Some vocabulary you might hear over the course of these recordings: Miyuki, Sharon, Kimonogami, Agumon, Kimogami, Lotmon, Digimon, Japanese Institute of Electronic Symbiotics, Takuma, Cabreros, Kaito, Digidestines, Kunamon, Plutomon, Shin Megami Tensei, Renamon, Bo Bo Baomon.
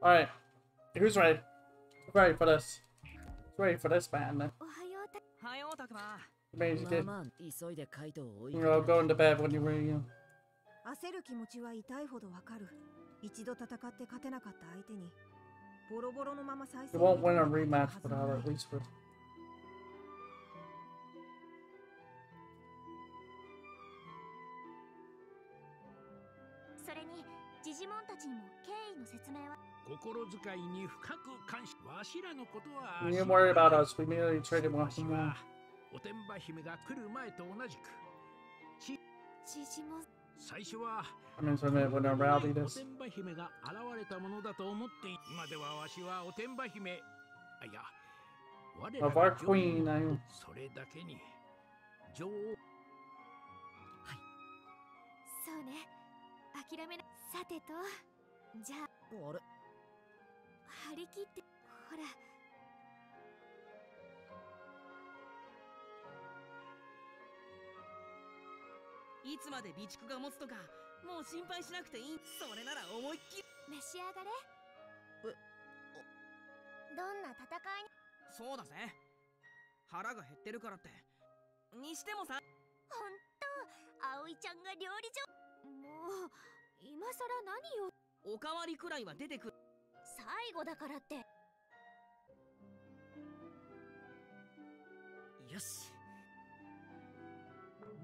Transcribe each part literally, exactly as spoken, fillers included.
Alright, who's ready? Who's ready for this? Who's ready for this, man? Amazing kid. You know, go into bed when you're ready. You won't win a rematch for that, or at least for... You didn't worry about us, we merely traded one for one. I mean, so I'm gonna rally this. Of our queen, I am. Yes.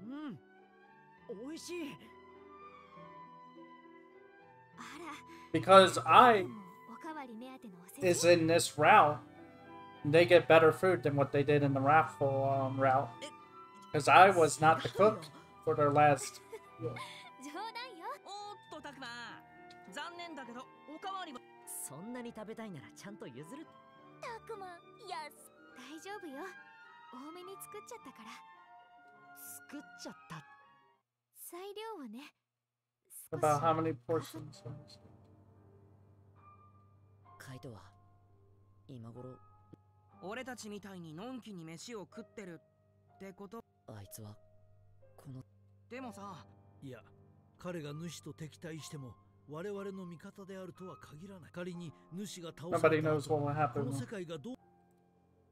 Mm. おいしい。Because I is in this route, they get better food than what they did in the raffle um, route. Because I was not the cook for their last. Yeah. About how many portions? Kaito, imagoro. Oretachi mitai ni nonki ni meshi o kutteru tte koto. Aitsu wa kono. Demo sa, iya, kare ga nushi to tekitai shite mo wareware no mikata de aru to wa kagiranai. Kari ni nushi ga taosata. Nobody knows what will happen.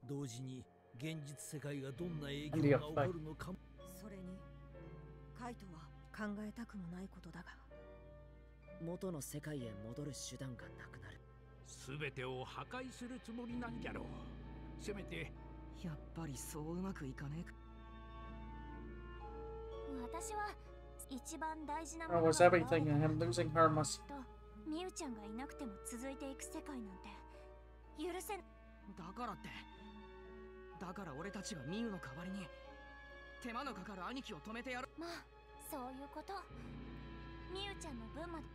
同時に現実世界がどんな影響が起こるのか。それにカイトは考えたくもないことだが、元の世界へ戻る手段がなくなる。全てを破壊するつもりなんじゃろう。せめてやっぱりそううまくいかねえか。私は一番大事なものは私は一番大事なものは私は一番ミユちゃんがいなくても続いていく世界なんて許せない。だからってだから俺たちがミユの代わりに手間のかかる兄貴を止めてやる。まあそういうこと。ミユちゃんの分まで。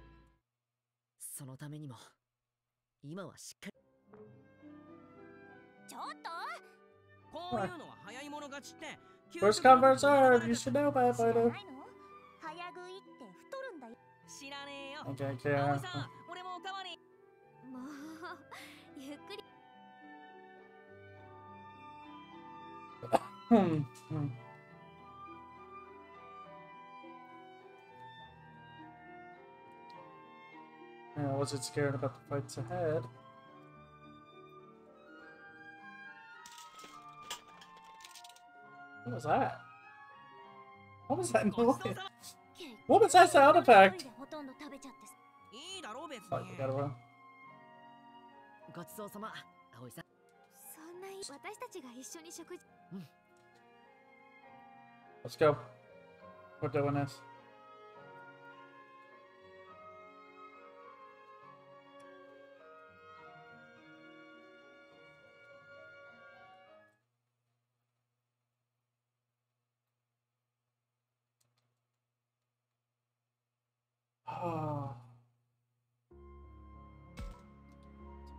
そのためにも今はしっかり。ちょっとこういうのは早い者勝ちって。First come first serve. You should know by now. 早食いって太るんだよ。知らねえよ。Okay, okay. 俺もおかわり。もうゆっくり。Hmm. Hmm. Yeah, I wasn't scared about the fights ahead. What was that? What was that noise? What was that sound effect? Oh, you gotta run. Let's go. We're doing this. Oh.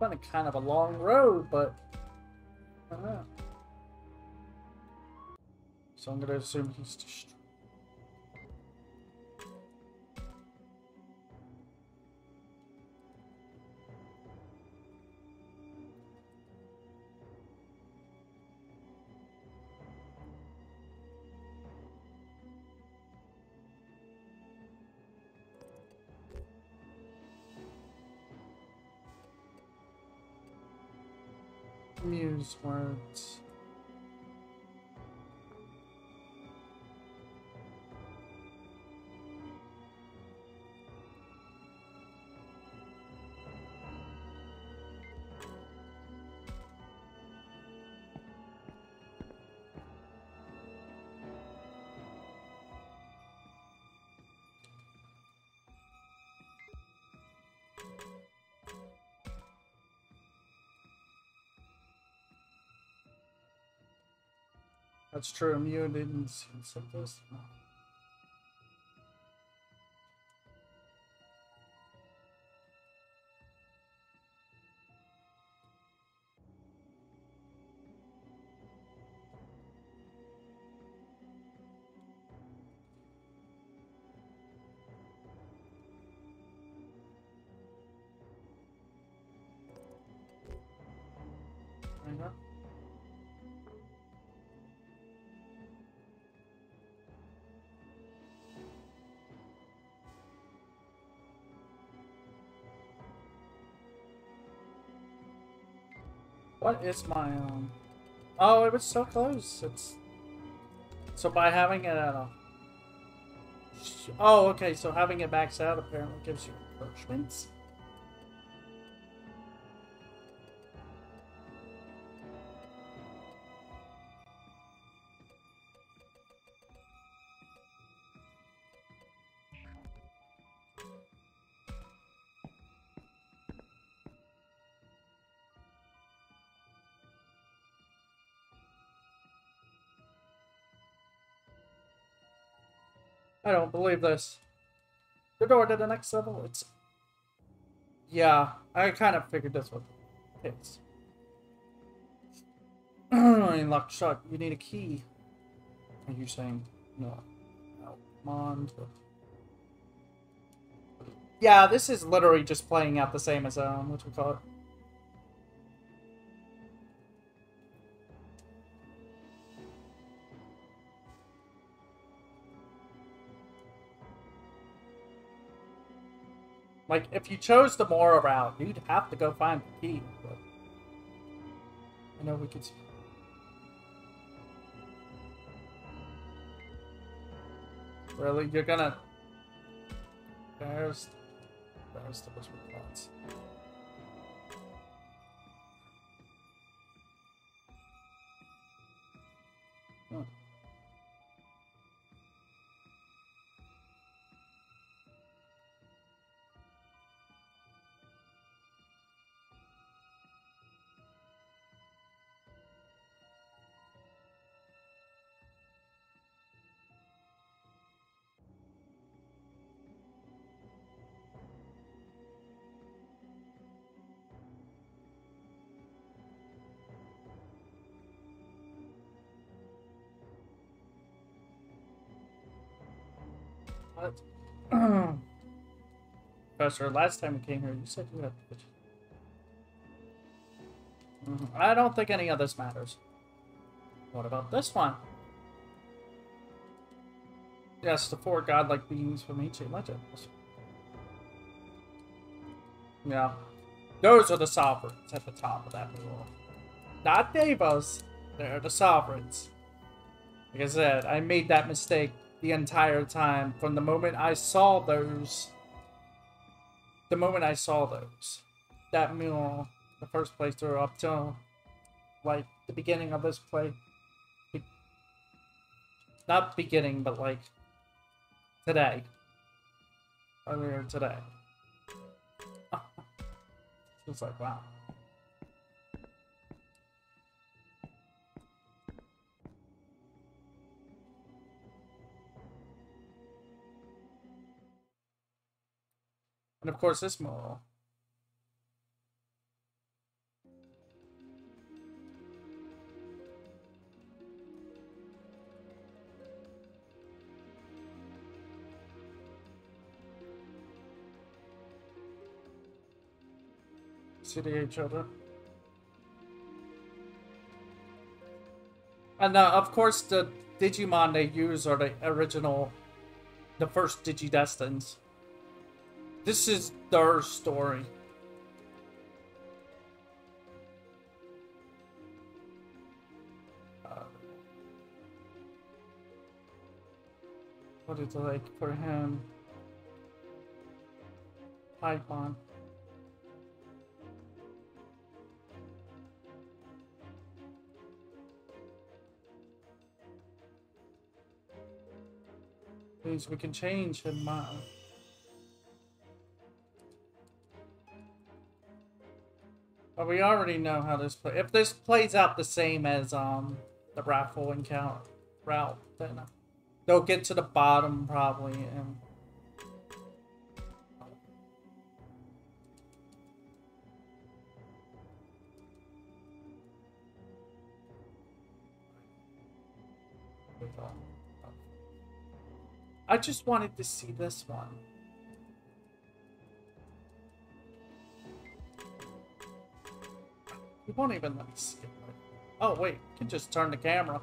It's been a kind of a long road, but I don't know. So I'm gonna assume he's destroyed. Amusement. That's true, Mew didn't accept this. What is my um? Oh, it was so close. It's so by having it at a. Oh, okay. So having it backs out apparently gives you punishments. I don't believe this. The door to the next level? It's... Yeah, I kind of figured this one. It's... Locked shut. You need a key. Are you saying... No. No. Yeah, this is literally just playing out the same as, um, what we call it. Like, if you chose the moral route, you'd have to go find the key, but... I know we could... Really? You're gonna... There's... There's the whispered thoughts. Huh. Professor, last time we came here, you said you had to mm-hmm. I don't think any of this matters. What about this one? Yes, the four godlike beings from ancient legends. Yeah. Those are the sovereigns at the top of that rule. Not Devos. They're the sovereigns. Like I said, I made that mistake the entire time. From the moment I saw those... The moment I saw those. That mural, the first playthrough up till, like, the beginning of this play. Be not beginning, but, like, today. Earlier today. It's like, wow. And of course, this moral. C D A children. And uh, of course, the Digimon they use are the original, the first Digidestines. This is their story. what it's like for him. Icon. Please, we can change him now. But we already know how this play. If this plays out the same as um the raffle encounter route, then they'll get to the bottom probably. And I just wanted to see this one. It won't even let me see it. Oh wait, you can just turn the camera.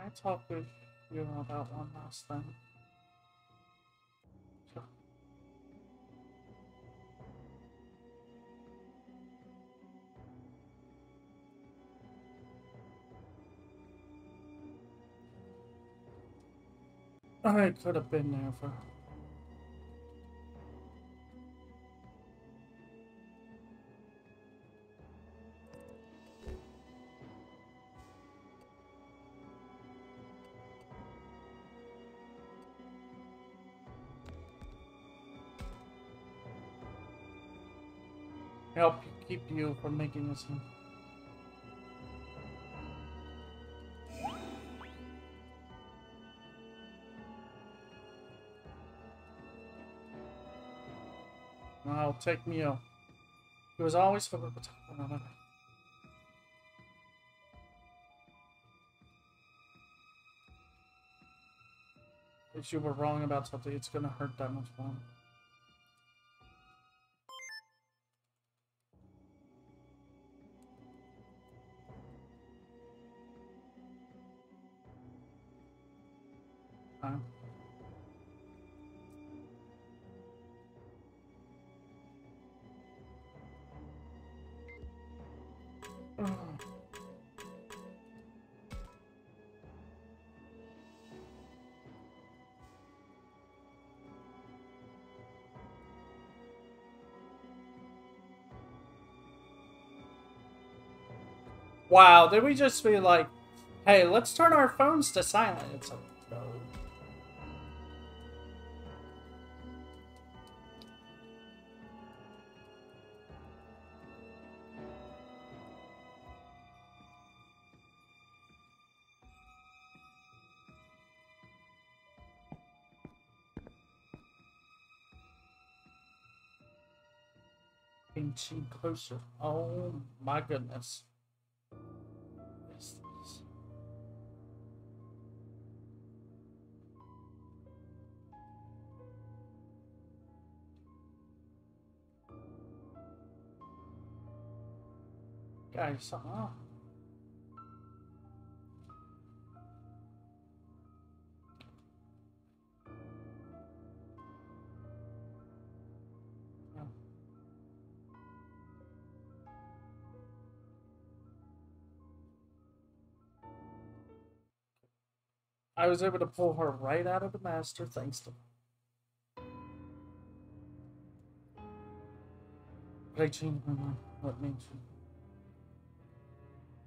I talk with you about one last thing. Sure. I could have been there for. Help keep you from making this one. I'll take Mio. He was always filled with one another. If you were wrong about something, it's gonna hurt that much more. Wow, did we just be like, hey, let's turn our phones to silent? It's like, no. Inching closer. Oh my goodness. Guys, oh. I was able to pull her right out of the master thanks to I changed my mind. What means you?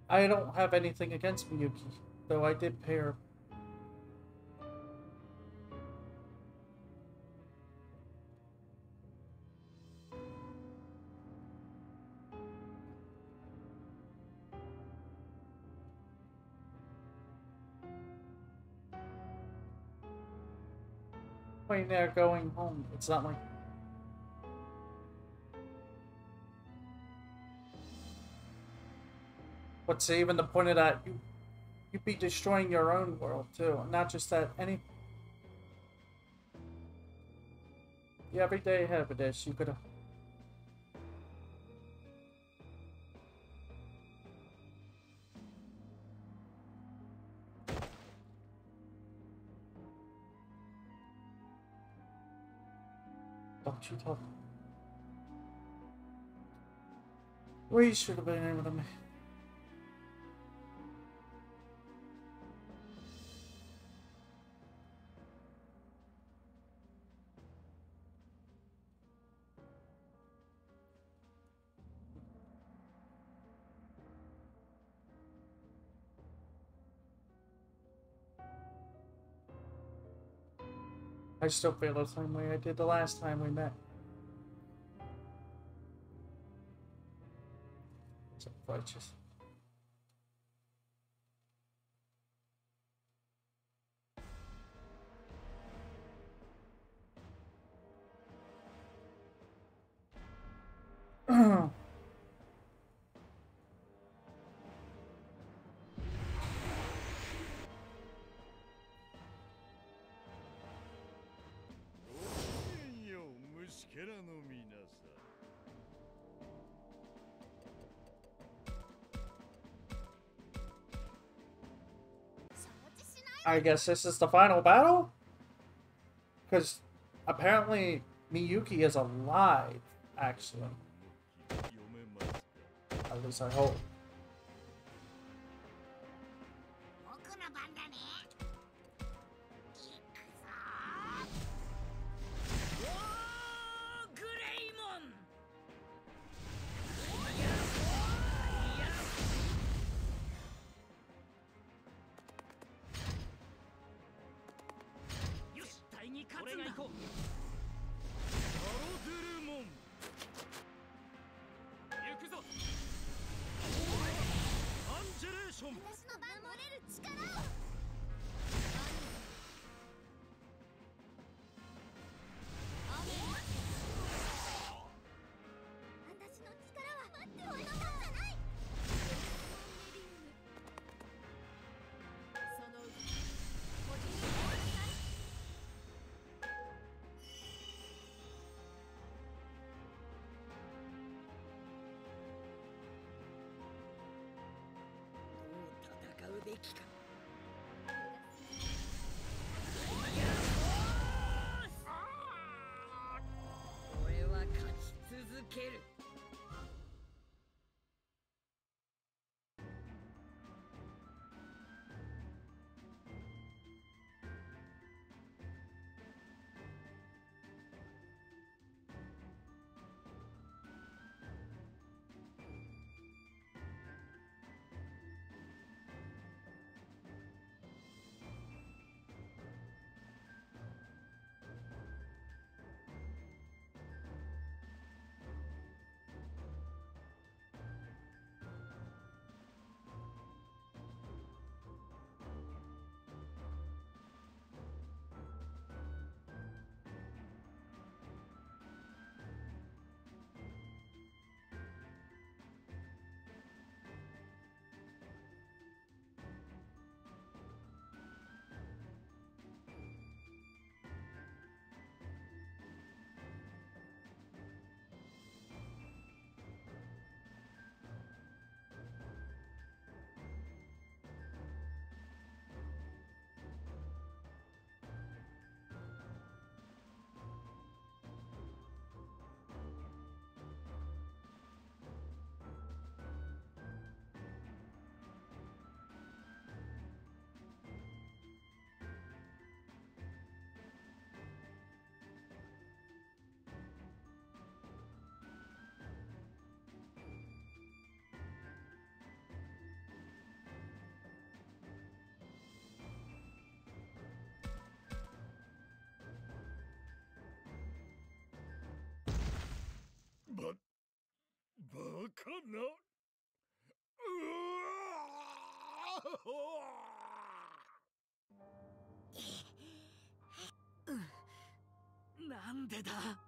I don't have anything against Miyuki, though I did pay her. When they're going home, it's not like. What's even the point of that? You, you'd be destroying your own world, too. Not just that, any... Yeah, every day ahead of this, you could... Don't you talk. We should have been able to make... I still feel the same way I did the last time we met. So righteous. I guess this is the final battle? Because apparently Miyuki is alive, actually. At least I hope.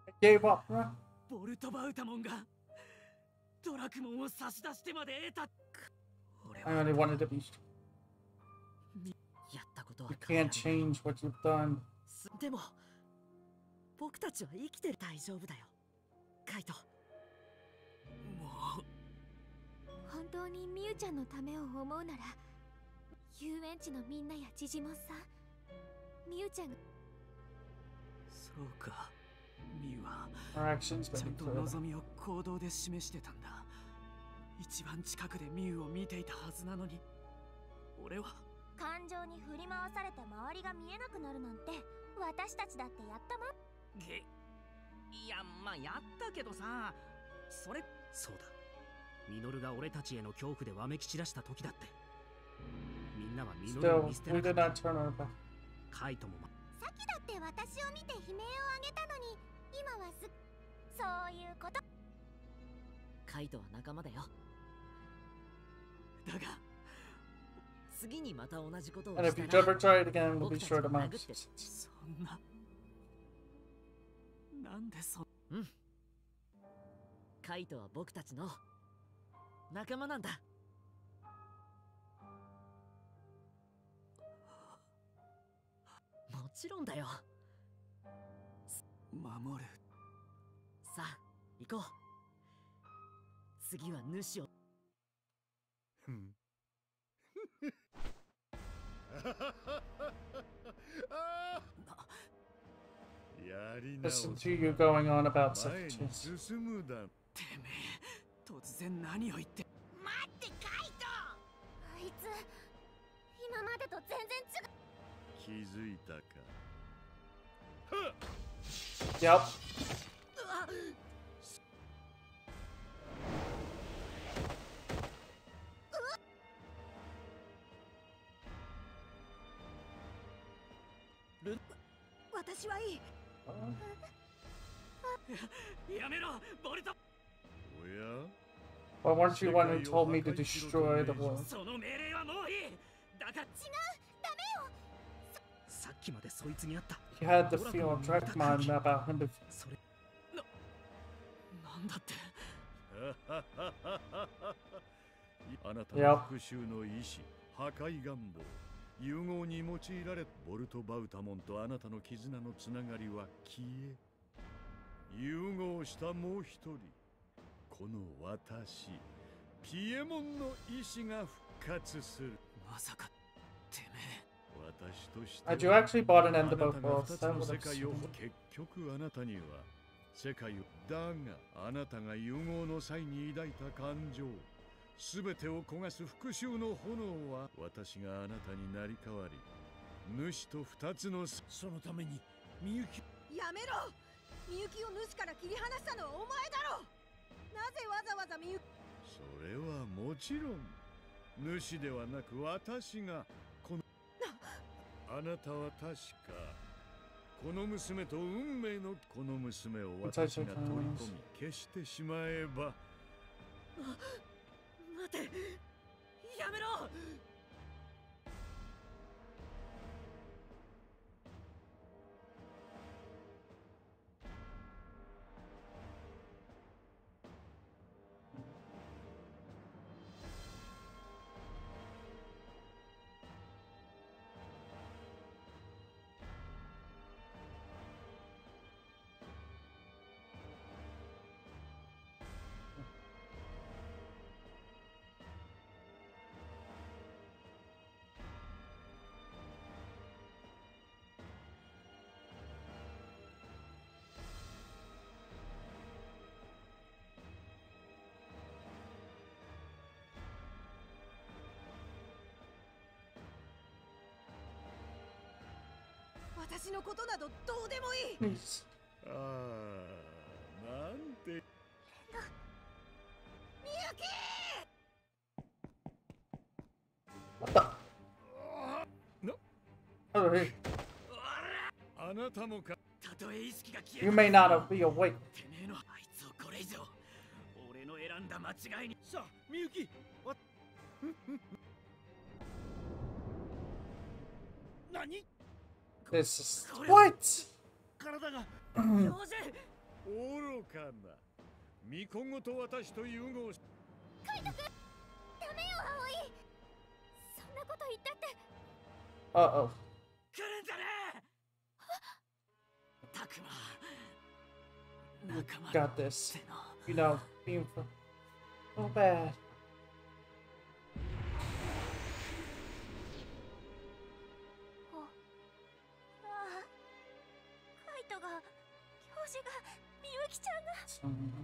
I gave up, right? I only wanted to be. You can't change what you've done. Kaito. Our actions but still, we did not turn our back. And if you ever try it again, we'll be sure to mark it. Kaito is our friend. Listen to you going on about such things. Yep. Why weren't you one who told me to destroy the world? He had the feel of Drakman about him before. Yep. Had you actually bought an end of both worlds, that would have seemed. Please. What the? No. Oh, hey. You may not be awake. Miyuki, what? This is what? Uh-oh. You got this. You know, being from... so bad. Mm-hmm.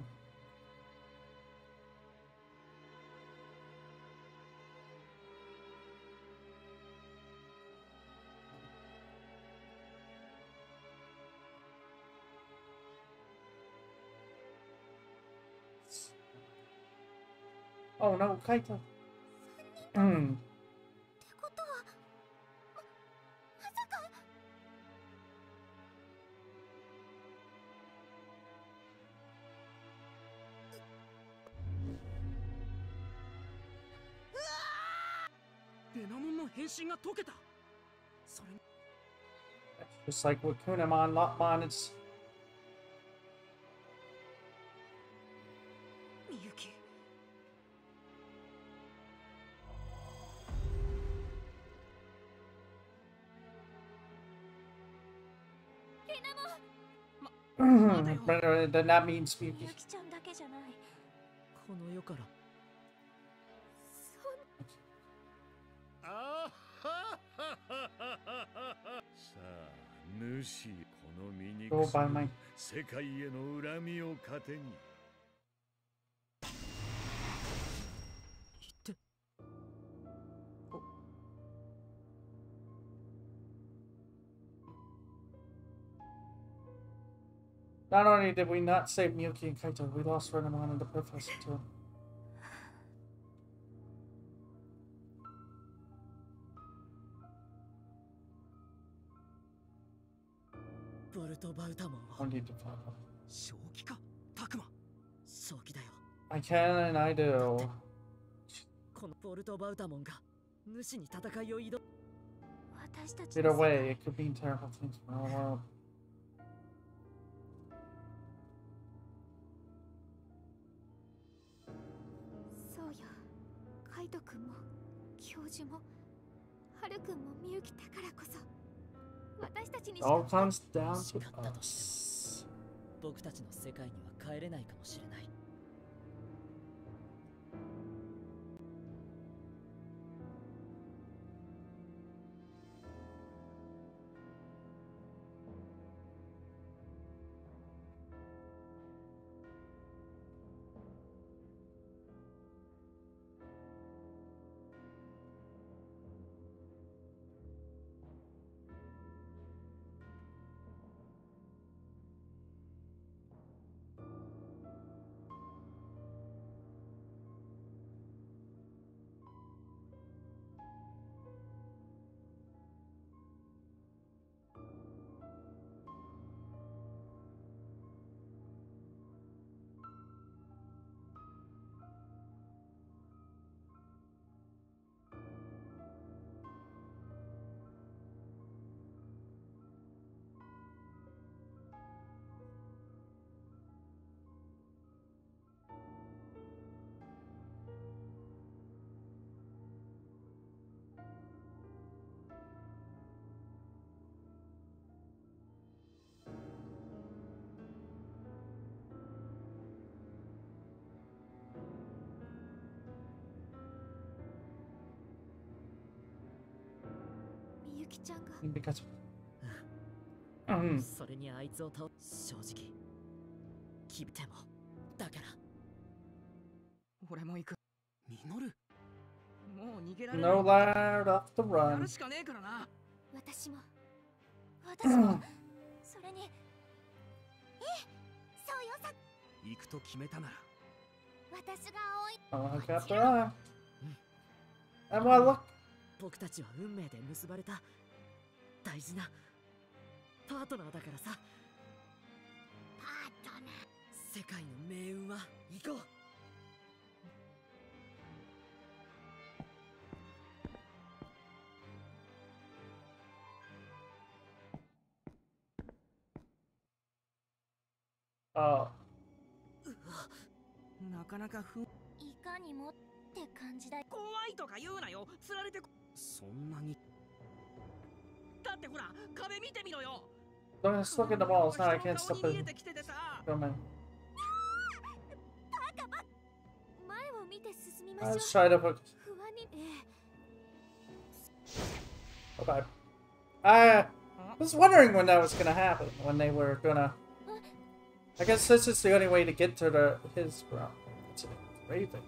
Oh no, Kaito. Mm. Just like with Kunamon, Lotmon, it's... Miyuki. But that means Miyuki. Go by my... Not only did we not save Miyuki and Kaito, we lost Renamon and the professor too. I need to find him. I can and I do. Either way, it could mean terrible things for our world. It all comes down to us. Because no lad off the run. I'll look after her. And while look. Oh. Don't just look at the walls now, I can't stop it filming. Let's try to put. Bye-bye. I was wondering when that was gonna happen, when they were gonna. I guess this is the only way to get to the his room. It's a engraving.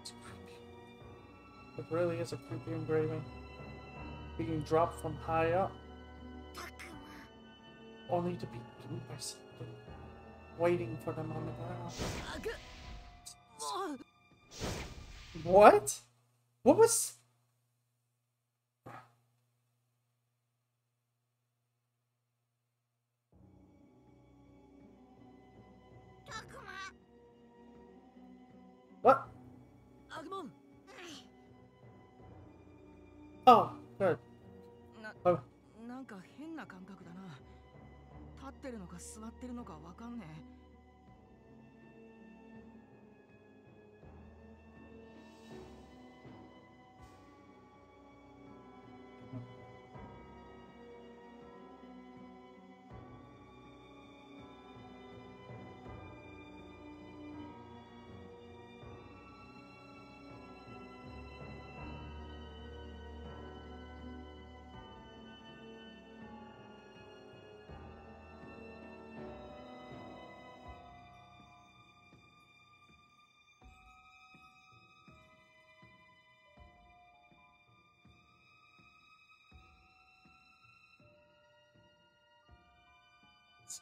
It's creepy. It really is a creepy engraving. Being dropped from high up. Only to be doomed by something. Waiting for them on the ground. What? What was? What? Agumon. Oh, good. Oh.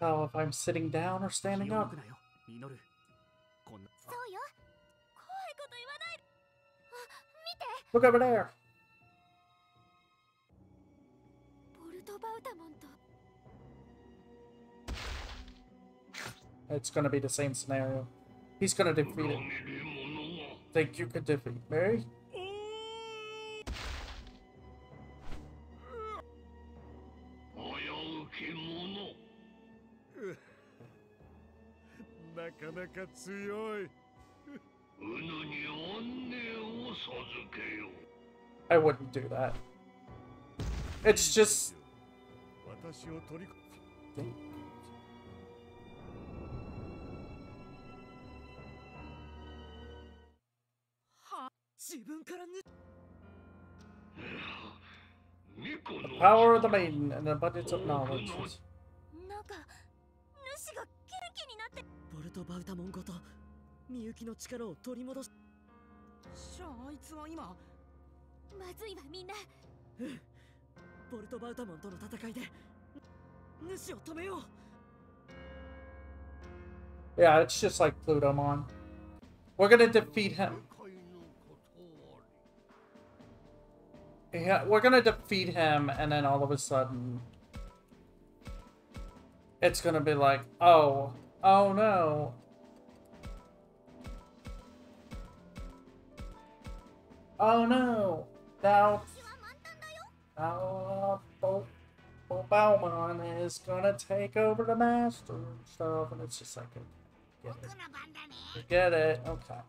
So if I'm sitting down or standing up. Look over there. It's gonna be the same scenario. He's gonna defeat it. Think you could defeat Mary? I wouldn't do that. It's just. The power of the maiden and the abundance of knowledge. Yeah, it's just like Plutomon. We're gonna defeat him. Yeah, we're gonna defeat him, and then all of a sudden, it's gonna be like, oh. Oh no. Oh no. Now uh, Bo Bo Baomon is gonna take over the master and stuff, and it's just like a, forget it. Forget it. Okay.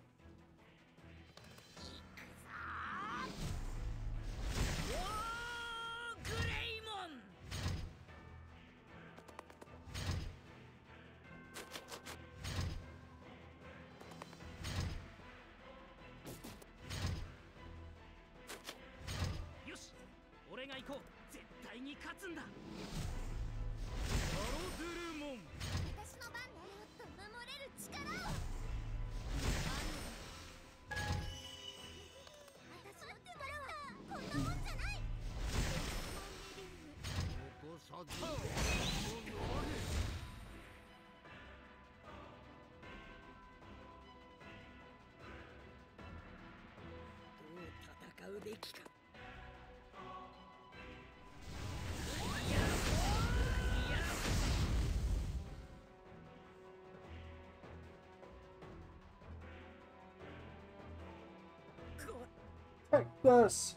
Take this!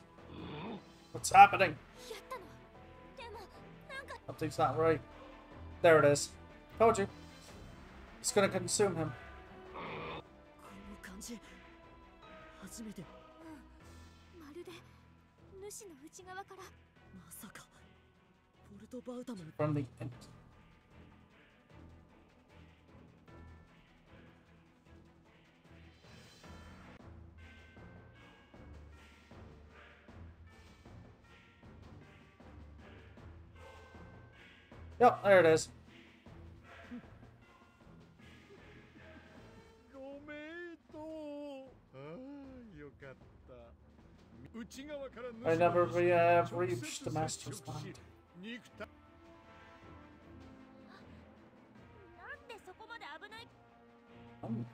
What's happening? Something's not right. There it is. Told you. It's gonna consume him. From the end. Yep, there it is. I never re have reached the master's mind. Um.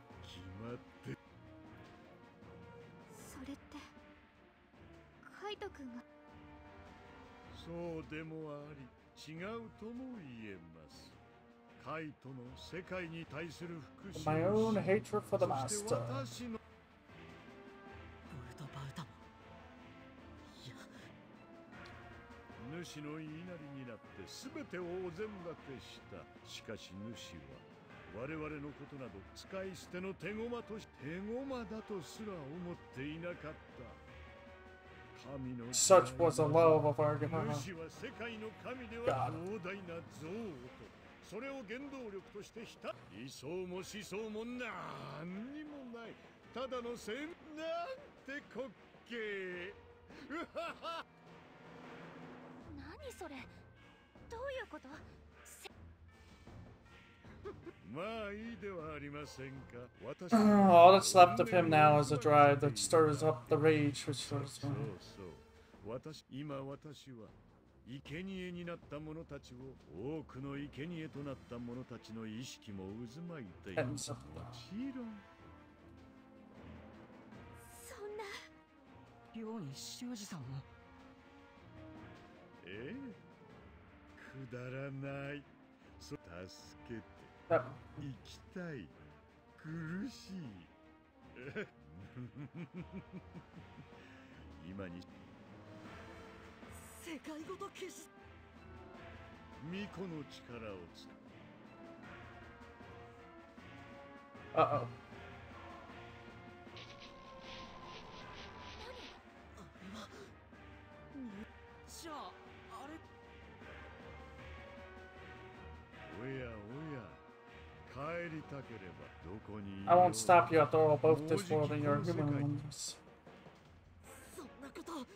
My own hatred for the master. Such was the love of our Agumon. God. All that's left of him now is a drive that stirs up the rage which stirs me. And so. That Uh-oh. I won't stop you after all, both this world and your human ones. A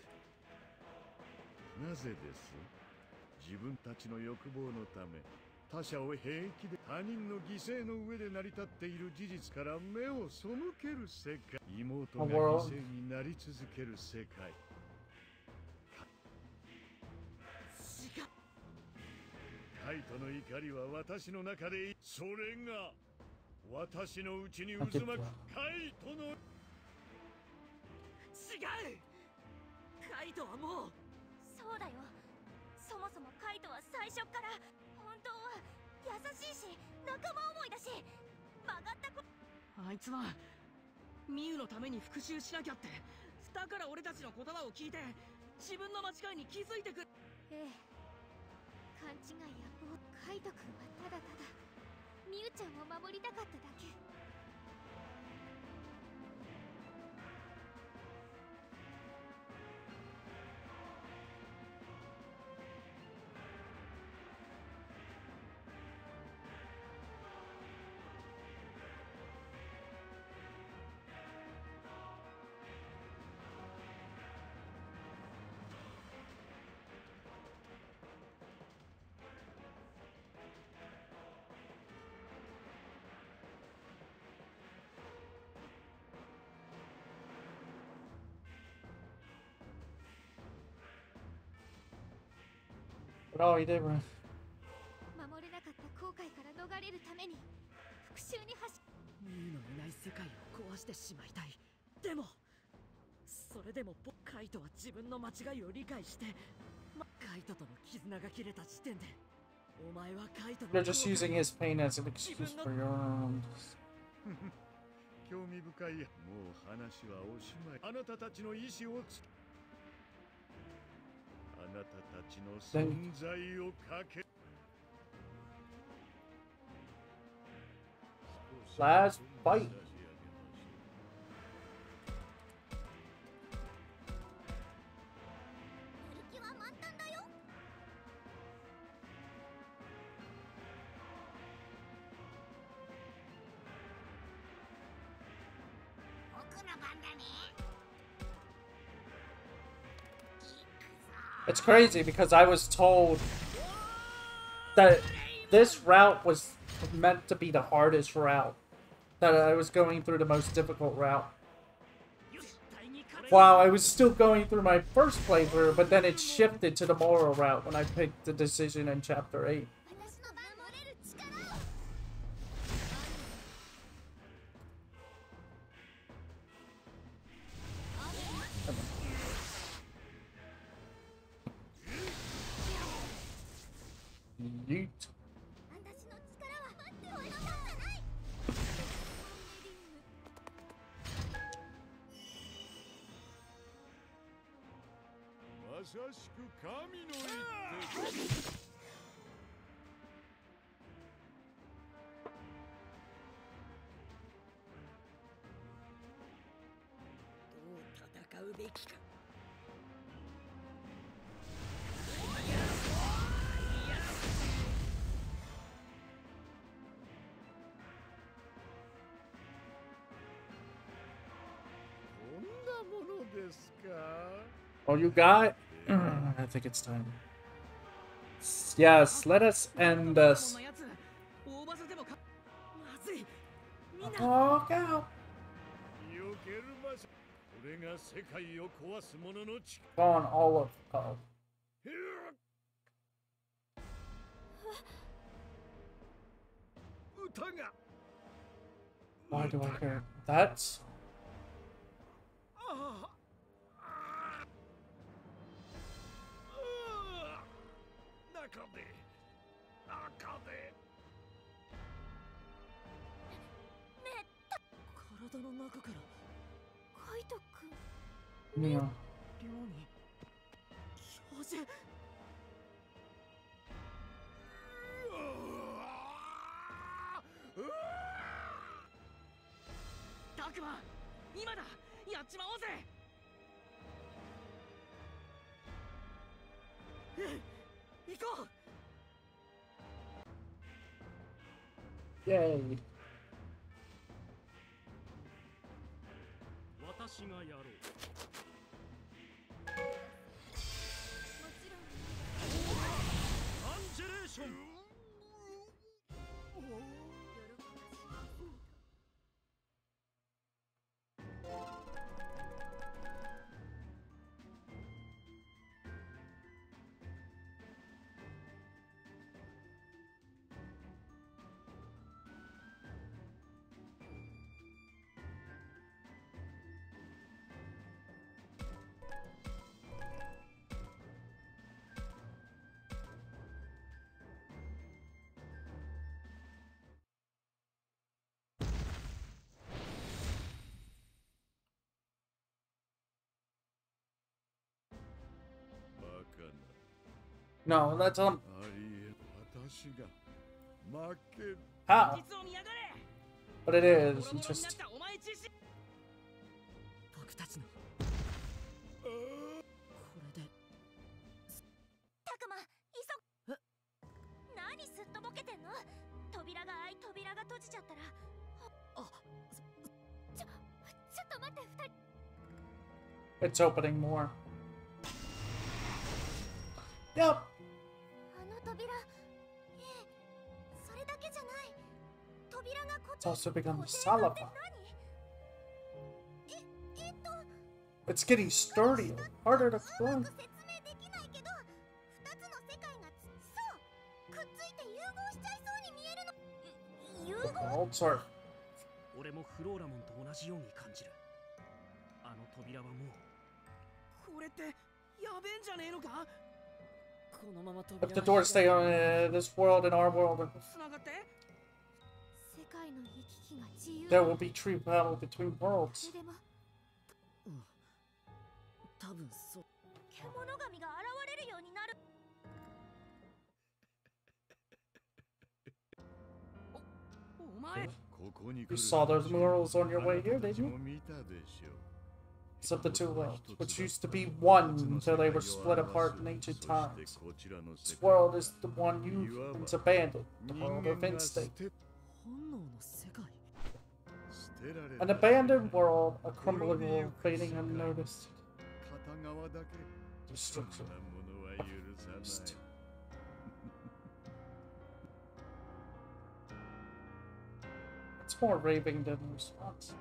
world. Oh, he did run. You're just using his pain as an excuse for your own. Then, last bite. It's crazy because I was told that this route was meant to be the hardest route. That I was going through the most difficult route. Wow, I was still going through my first playthrough, but then it shifted to the moral route when I picked the decision in Chapter eight. Yeet. Oh, you got? I think it's time. Yes, let us end this. Walk out. Gone all of them. Why do I care? That's. Yeah. Yay. No, that's um. How? But it is just. It's opening more. Yep. It's also become solidify. It's getting sturdier, harder to climb. The worlds are. If the doors stay on uh, this world and our world, there will be true battle between worlds. You saw those murals on your way here, did you? Of the two worlds, which used to be one until they were split apart in ancient times. This world is the one you've abandoned, the world of instinct. An abandoned world, a crumbling world, fading unnoticed. Destruction. Psst. It's more raving than response.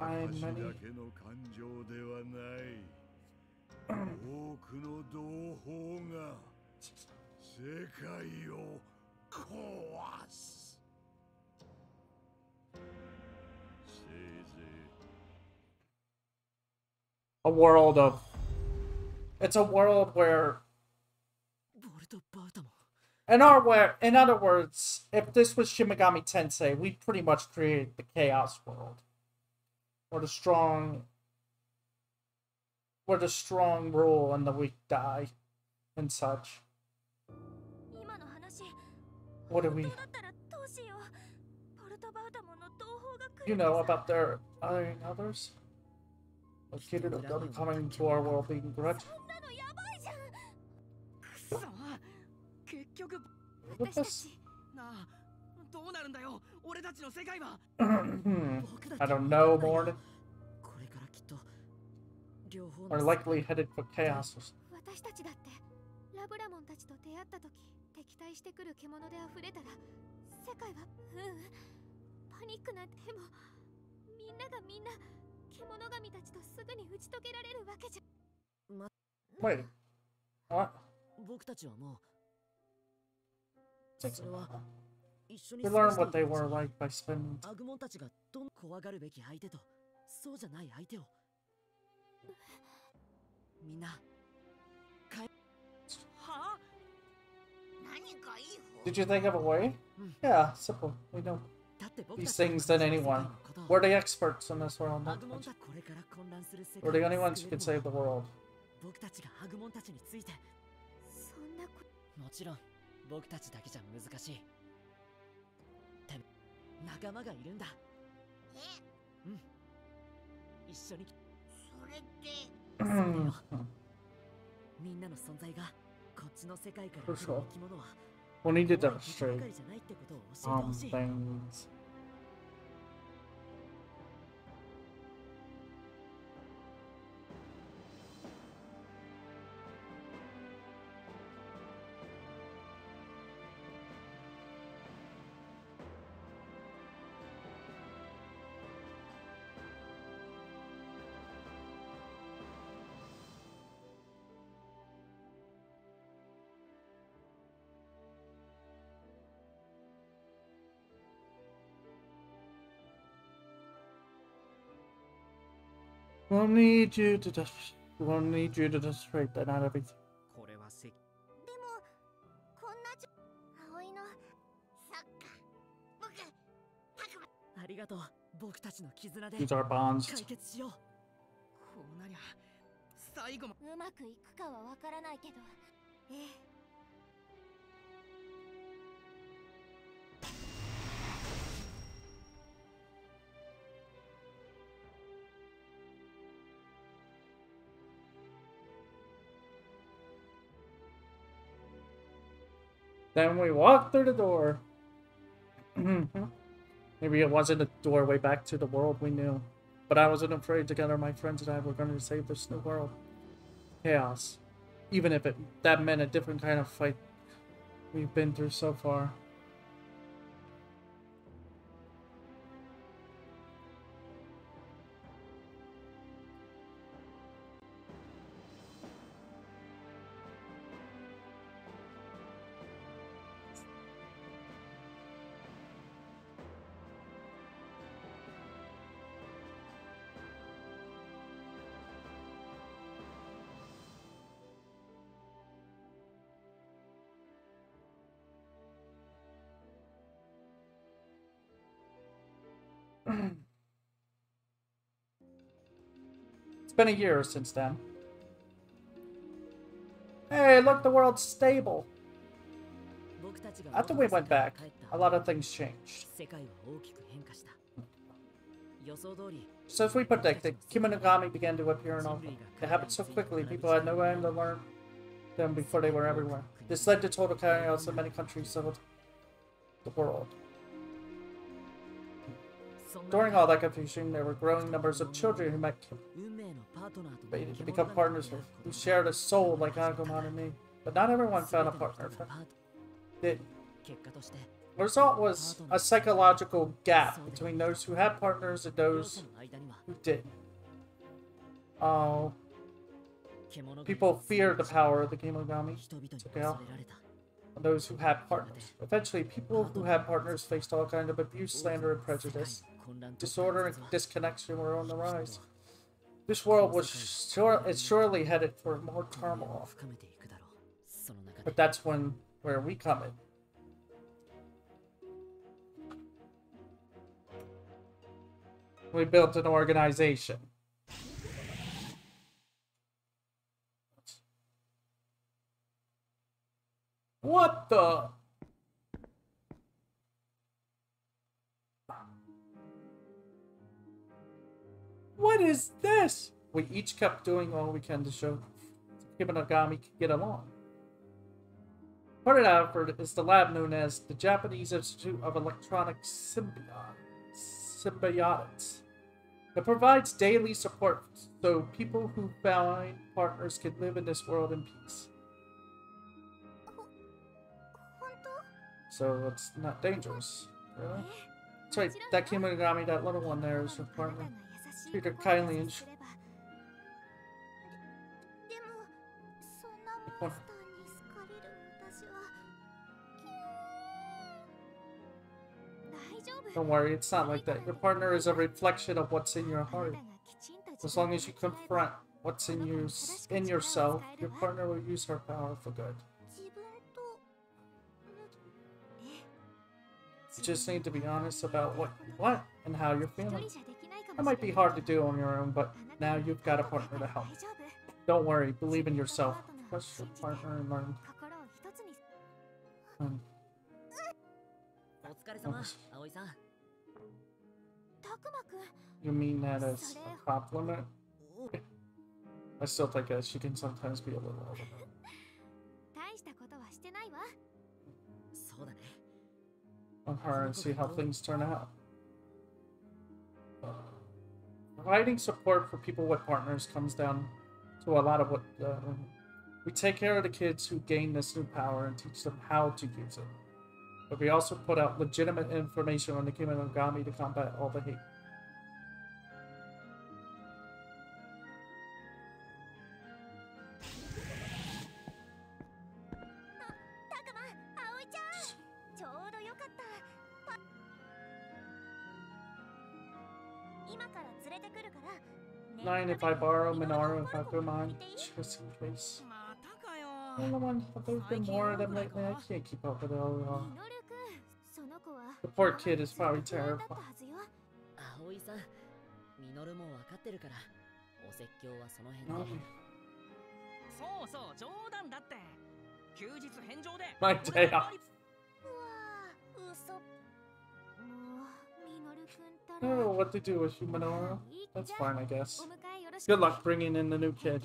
I'm many. A world of... It's a world where... In, our where, in other words, if this was Shin Megami Tensei, we'd pretty much create the Chaos World. Where the strong... Where the strong rule and the weak die. And such. What do we... You know about their hiring others? Located of them coming to our world being grudge. What this? I don't know, Morden. We're likely headed for chaos. Wait. What? We learned what they were like by spending Did you think of a way? Yeah, simple. We know these things than anyone. We're the experts in this world. We're the only ones who can save the world. For sure. We'll need to demonstrate um, things. We'll need you to just. We'll need you to demonstrate that not everything. These are bonds. Then we walked through the door. Maybe it wasn't a doorway back to the world we knew. But I wasn't afraid. Together, my friends and I were going to save this new world. Chaos. Even if it that meant a different kind of fight we've been through so far. It's been a year since then. Hey, look, the world's stable. After we went back, a lot of things changed. So as we predicted, Kimonogami began to appear in all of them. It happened so quickly, people had no time to learn them before they were everywhere. This led to total chaos in many countries of the world. During all that confusion, there were growing numbers of children who might fate to become partners with, who shared a soul like Agumon and me. But not everyone found a partner for it. The result was a psychological gap between those who had partners and those who didn't. Oh. People feared the power of the Kimogami took out on those who had partners. Eventually, people who had partners faced all kinds of abuse, slander, and prejudice. Disorder and disconnection were on the rise. This world was sure, is surely headed for more turmoil. But that's when where we come in. We built an organization. What the? What is this? We each kept doing all we can to show Kimonogami could get along. Part of that effort is the lab known as the Japanese Institute of Electronic Symbiotics. It provides daily support so people who find partners can live in this world in peace. So it's not dangerous, really. That's right, that Kimogami, that little one there, is your partner. Treat her kindly and sh Don't worry, it's not like that. Your partner is a reflection of what's in your heart. As long as you confront what's in you, in yourself, your partner will use her power for good. You just need to be honest about what you want and how you're feeling. That might be hard to do on your own, but now you've got a partner to help. Don't worry, believe in yourself. Trust your partner and learn. Um, you mean that as a compliment? I still think that she can sometimes be a little older. On her and see how things turn out. Uh, providing support for people with partners comes down to a lot of what uh, we take care of the kids who gain this new power and teach them how to use it. But we also put out legitimate information on the Kimonogami to combat all the hate. Nine, if I borrow Minoru, if I throw mine, just in case. I don't know, there's been more of them lately. I can't keep up with it all at all. The poor kid is probably terrified. No. My day off. Oh, what to do with you, Minoru? That's fine, I guess. Good luck bringing in the new kid.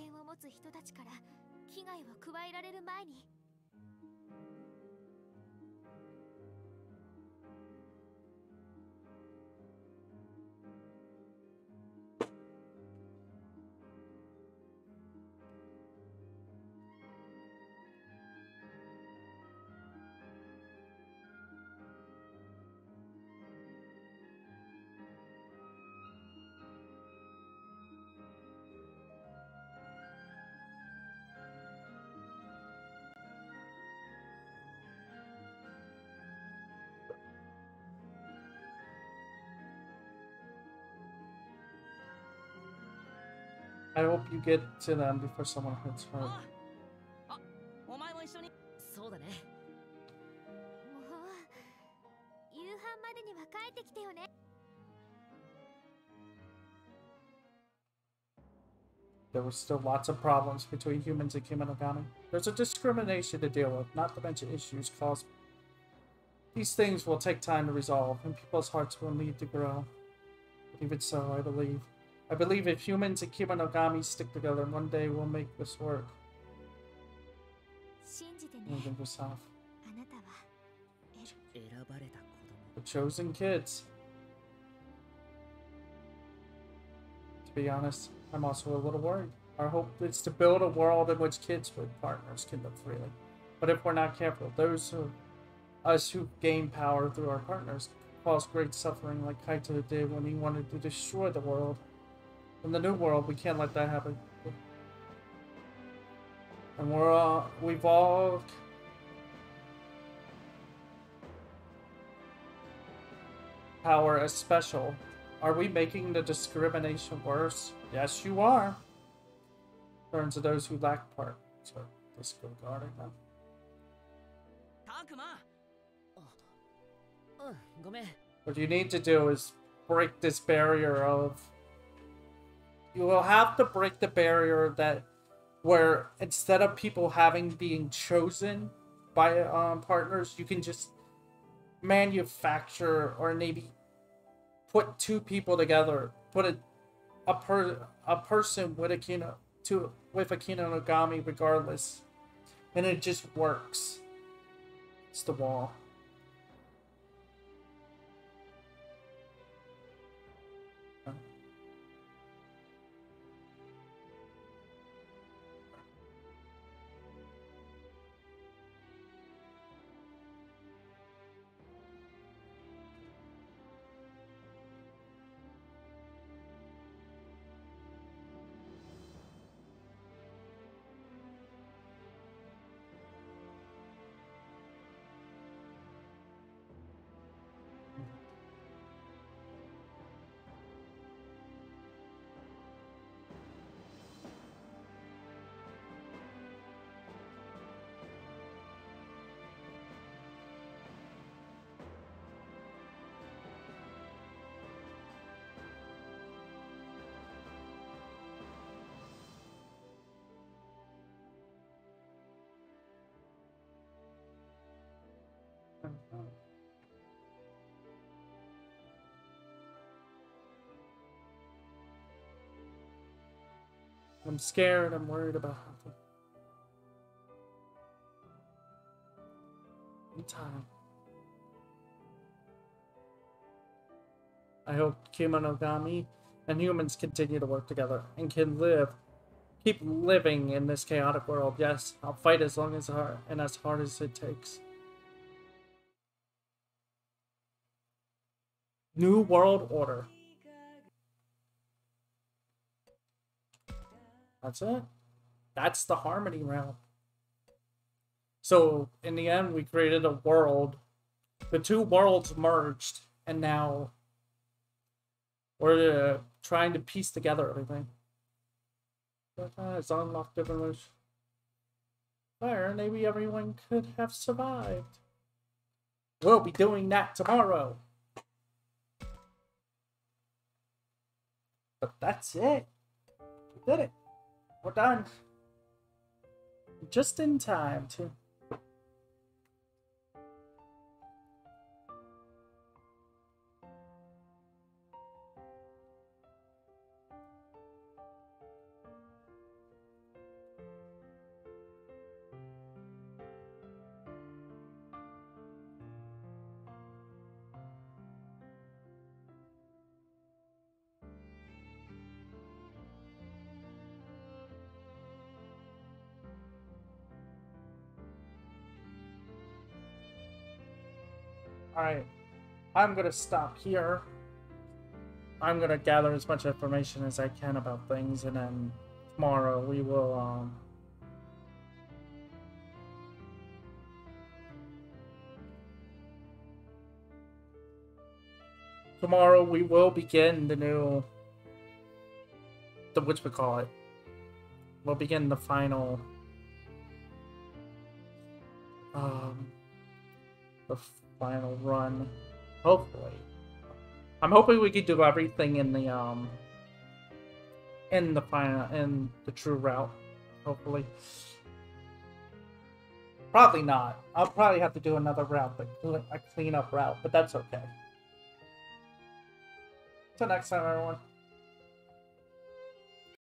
I hope you get to them before someone hits her. There were still lots of problems between humans and Kimonogami. There's a discrimination to deal with, not to mention issues caused. These things will take time to resolve, and people's hearts will need to grow. Even so, I believe. I believe if humans and Kimonogami stick together, one day we'll make this work. Believe in yourself. The chosen kids. be honest. I'm also a little worried. Our hope is to build a world in which kids with partners can live freely. But if we're not careful, those of us who gain power through our partners cause great suffering like Kaito did when he wanted to destroy the world. In the new world, we can't let that happen. And we're all, we've all... Power as special. Are we making the discrimination worse? Yes, you are. Turn to those who lack part. So, disregarding them. Takuma! What you need to do is break this barrier of... You will have to break the barrier that... Where instead of people having being chosen by um, partners, you can just manufacture or maybe put two people together. Put a a per a person with a kino to with a Kimonogami regardless, and it just works. It's the wall. I'm scared, I'm worried about it. In time. I hope Kimonogami and humans continue to work together and can live, keep living in this chaotic world. Yes, I'll fight as long as hard and as hard as it takes. New World Order. That's it. That's the harmony realm. So in the end, we created a world. The two worlds merged, and now we're uh, trying to piece together everything. But uh, it's unlocked different ways. There, maybe everyone could have survived. We'll be doing that tomorrow. But that's it. We did it. We're done. Just in time to... Alright, I'm gonna stop here. I'm gonna gather as much information as I can about things, and then tomorrow we will, um... tomorrow we will begin the new... the whatchamacallit. We'll begin the final... Um... the... final run, hopefully. I'm hoping we could do everything in the um in the final in the true route. Hopefully, probably not. I'll probably have to do another route, but a clean up route. But that's okay. Till next time, everyone.